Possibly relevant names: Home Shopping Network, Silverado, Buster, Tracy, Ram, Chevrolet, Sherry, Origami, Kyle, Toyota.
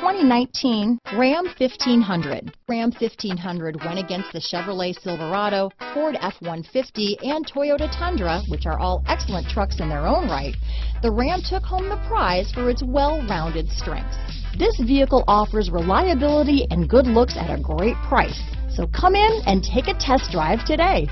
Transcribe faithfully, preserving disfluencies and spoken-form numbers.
twenty nineteen Ram fifteen hundred. Ram fifteen hundred went against the Chevrolet Silverado, Ford F one fifty, and Toyota Tundra, which are all excellent trucks in their own right. The Ram took home the prize for its well-rounded strengths. This vehicle offers reliability and good looks at a great price. So come in and take a test drive today.